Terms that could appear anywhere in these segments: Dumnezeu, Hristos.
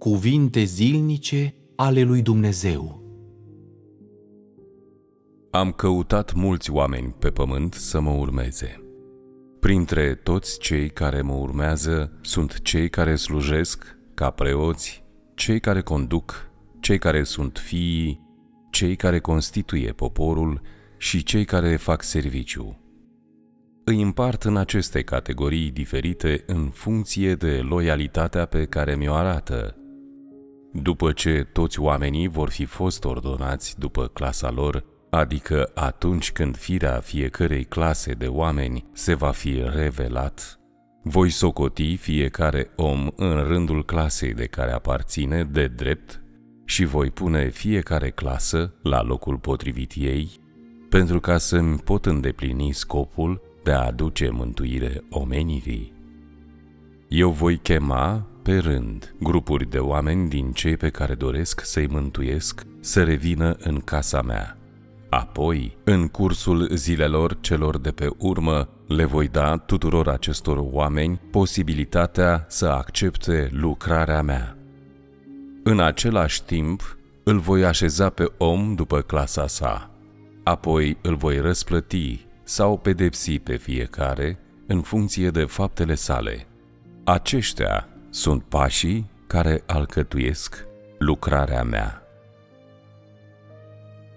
cuvinte zilnice ale lui Dumnezeu. Am căutat mulți oameni pe pământ să mă urmeze. Printre toți cei care mă urmează sunt cei care slujesc ca preoți, cei care conduc, cei care sunt fiii, cei care constituie poporul și cei care fac serviciu. Îi împart în aceste categorii diferite în funcție de loialitatea pe care mi-o arată. După ce toți oamenii vor fi fost ordonați după clasa lor, adică atunci când firea fiecărei clase de oameni se va fi revelat, voi socoti fiecare om în rândul clasei de care aparține de drept și voi pune fiecare clasă la locul potrivit ei, pentru ca să-mi pot îndeplini scopul de a aduce mântuire omenirii. Eu voi chema, pe rând, grupuri de oameni din cei pe care doresc să-i mântuiesc să revină în casa mea. Apoi, în cursul zilelor celor de pe urmă, le voi da tuturor acestor oameni posibilitatea să accepte lucrarea mea. În același timp, îl voi așeza pe om după clasa sa. Apoi îl voi răsplăti sau pedepsi pe fiecare în funcție de faptele sale. Aceștia sunt pașii care alcătuiesc lucrarea mea.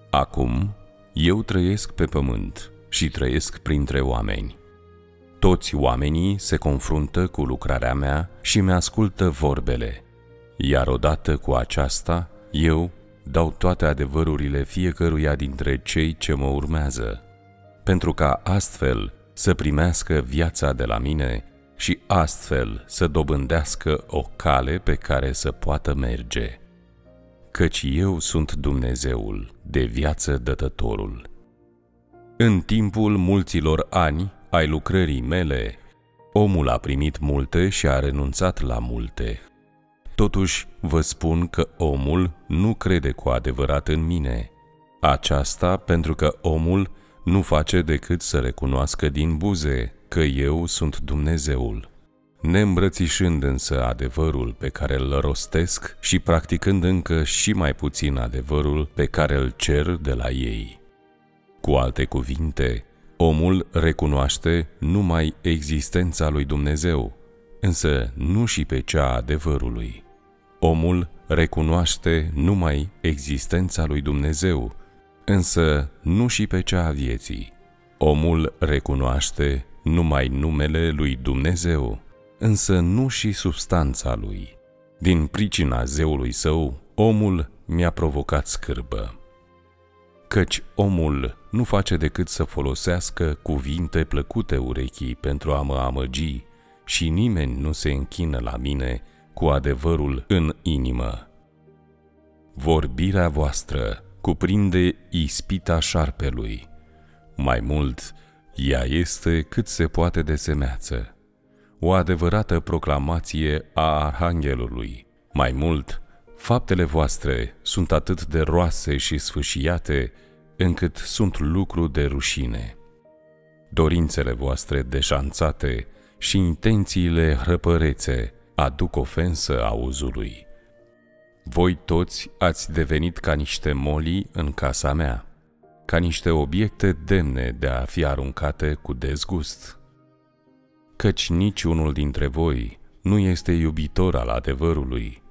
Acum, eu trăiesc pe pământ și trăiesc printre oameni. Toți oamenii se confruntă cu lucrarea mea și mi-ascultă vorbele, iar odată cu aceasta, eu dau toate adevărurile fiecăruia dintre cei ce mă urmează, pentru ca astfel să primească viața de la mine și astfel să dobândească o cale pe care să poată merge. Căci eu sunt Dumnezeul, de viață dătătorul. În timpul mulților ani ai lucrării mele, omul a primit multe și a renunțat la multe. Totuși, vă spun că omul nu crede cu adevărat în mine. Aceasta pentru că omul nu face decât să recunoască din buze că eu sunt Dumnezeul. Neîmbrățișând însă adevărul pe care îl rostesc și practicând încă și mai puțin adevărul pe care îl cer de la ei. Cu alte cuvinte, omul recunoaște numai existența lui Dumnezeu, însă nu și pe cea a adevărului. Omul recunoaște numai existența lui Dumnezeu, însă nu și pe cea a vieții. Omul recunoaște numai numele lui Dumnezeu, însă nu și substanța lui. Din pricina zeului său, omul mi-a provocat scârbă. Căci omul nu face decât să folosească cuvinte plăcute urechii pentru a mă amăgi și nimeni nu se închină la mine cu adevărul în inimă. Vorbirea voastră cuprinde ispita șarpelui. Mai mult, ea este cât se poate de semeață. O adevărată proclamație a Arhanghelului. Mai mult, faptele voastre sunt atât de roase și sfâșiate, încât sunt lucru de rușine. Dorințele voastre deșanțate și intențiile hrăpărețe aduc ofensă auzului. Voi toți ați devenit ca niște molii în casa mea, ca niște obiecte demne de a fi aruncate cu dezgust. Căci niciunul dintre voi nu este iubitor al adevărului,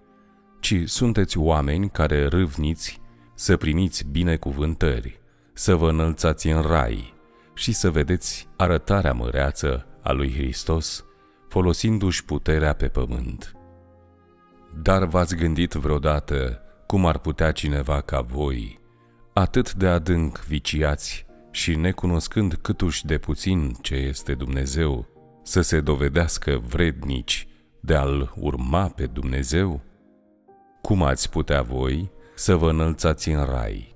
ci sunteți oameni care râvniți să primiți binecuvântări, să vă înălțați în rai și să vedeți arătarea măreață a lui Hristos, folosindu-și puterea pe pământ. Dar v-ați gândit vreodată cum ar putea cineva ca voi, atât de adânc viciați și necunoscând câtuși de puțin ce este Dumnezeu, să se dovedească vrednici de a-L urma pe Dumnezeu? Cum ați putea voi să vă înălțați în rai?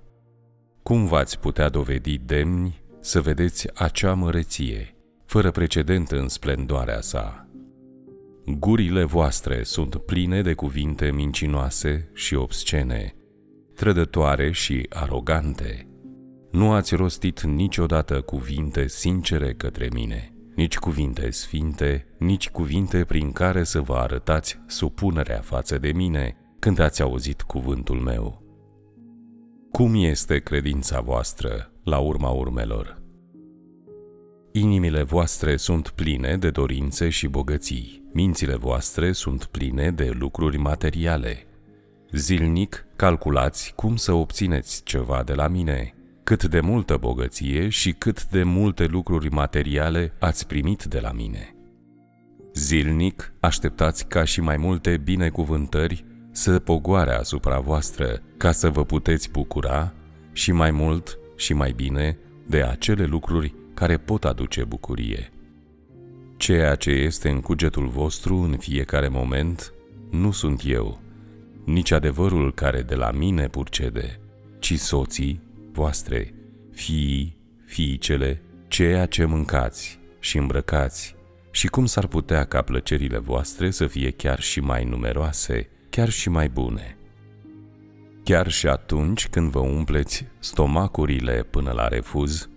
Cum v-ați putea dovedi demni să vedeți acea măreție, fără precedent în splendoarea sa? Gurile voastre sunt pline de cuvinte mincinoase și obscene, trădătoare și arogante. Nu ați rostit niciodată cuvinte sincere către mine, nici cuvinte sfinte, nici cuvinte prin care să vă arătați supunerea față de mine, când ați auzit cuvântul meu. Cum este credința voastră la urma urmelor? Inimile voastre sunt pline de dorințe și bogății, mințile voastre sunt pline de lucruri materiale. Zilnic calculați cum să obțineți ceva de la mine, cât de multă bogăție și cât de multe lucruri materiale ați primit de la mine. Zilnic așteptați ca și mai multe binecuvântări să pogoare asupra voastră, ca să vă puteți bucura și mai mult și mai bine de acele lucruri care pot aduce bucurie. Ceea ce este în cugetul vostru în fiecare moment nu sunt eu, nici adevărul care de la mine purcede, ci soții voastre, fiii, fiicele, ceea ce mâncați și îmbrăcați, și cum s-ar putea ca plăcerile voastre să fie chiar și mai numeroase, chiar și mai bune. Chiar și atunci când vă umpleți stomacurile până la refuz,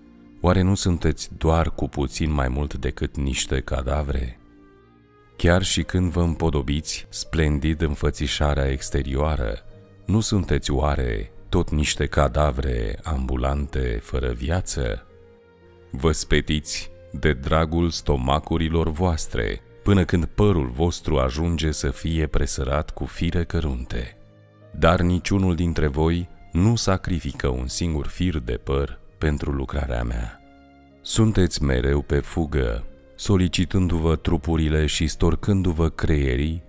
oare nu sunteți doar cu puțin mai mult decât niște cadavre? Chiar și când vă împodobiți splendid înfățișarea exterioară, nu sunteți oare tot niște cadavre ambulante fără viață? Vă spetiți de dragul stomacurilor voastre, până când părul vostru ajunge să fie presărat cu fire cărunte. Dar niciunul dintre voi nu sacrifică un singur fir de păr pentru lucrarea mea. Sunteți mereu pe fugă, solicitându-vă trupurile și storcându-vă creierii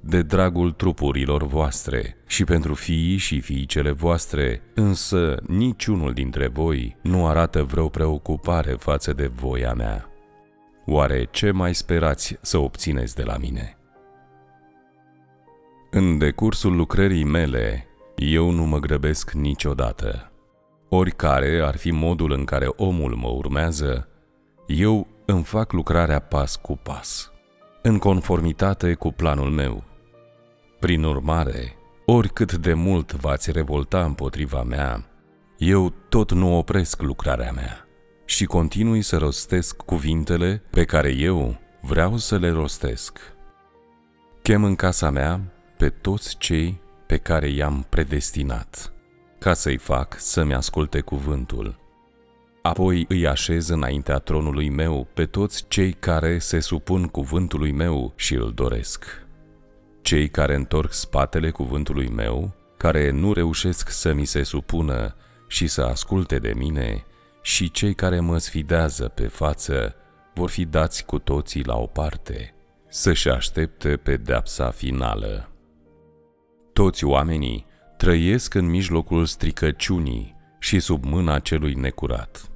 de dragul trupurilor voastre și pentru fiii și fiicele voastre, însă niciunul dintre voi nu arată vreo preocupare față de voia mea. Oare ce mai sperați să obțineți de la mine? În decursul lucrării mele, eu nu mă grăbesc niciodată. Oricare ar fi modul în care omul mă urmează, eu îmi fac lucrarea pas cu pas, în conformitate cu planul meu. Prin urmare, oricât de mult v-ați revolta împotriva mea, eu tot nu opresc lucrarea mea și continui să rostesc cuvintele pe care eu vreau să le rostesc. Chem în casa mea pe toți cei pe care i-am predestinat, ca să-i fac să-mi asculte cuvântul. Apoi îi așez înaintea tronului meu pe toți cei care se supun cuvântului meu și îl doresc. Cei care întorc spatele cuvântului meu, care nu reușesc să mi se supună și să asculte de mine, și cei care mă sfidează pe față, vor fi dați cu toții la o parte, să-și aștepte pedeapsa finală. Toți oamenii trăiesc în mijlocul stricăciunii și sub mâna celui necurat.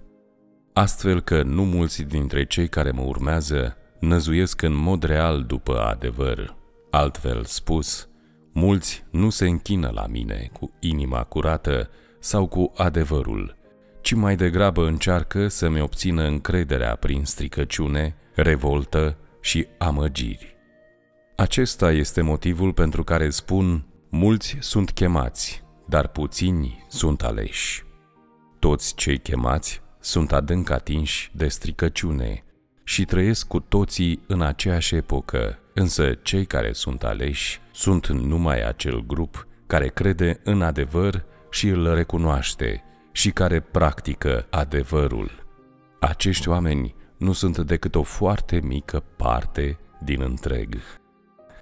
Astfel că nu mulți dintre cei care mă urmează năzuiesc în mod real după adevăr. Altfel spus, mulți nu se închină la mine cu inima curată sau cu adevărul, ci mai degrabă încearcă să-mi obțină încrederea prin stricăciune, revoltă și amăgiri. Acesta este motivul pentru care spun: mulți sunt chemați, dar puțini sunt aleși. Toți cei chemați sunt adânc atinși de stricăciune și trăiesc cu toții în aceeași epocă, însă cei care sunt aleși sunt numai acel grup care crede în adevăr și îl recunoaște și care practică adevărul. Acești oameni nu sunt decât o foarte mică parte din întreg.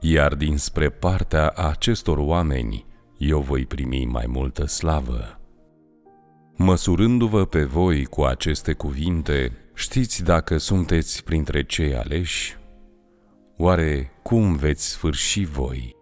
Iar dinspre partea acestor oameni eu voi primi mai multă slavă. Măsurându-vă pe voi cu aceste cuvinte, știți dacă sunteți printre cei aleși? Oare cum veți sfârși voi?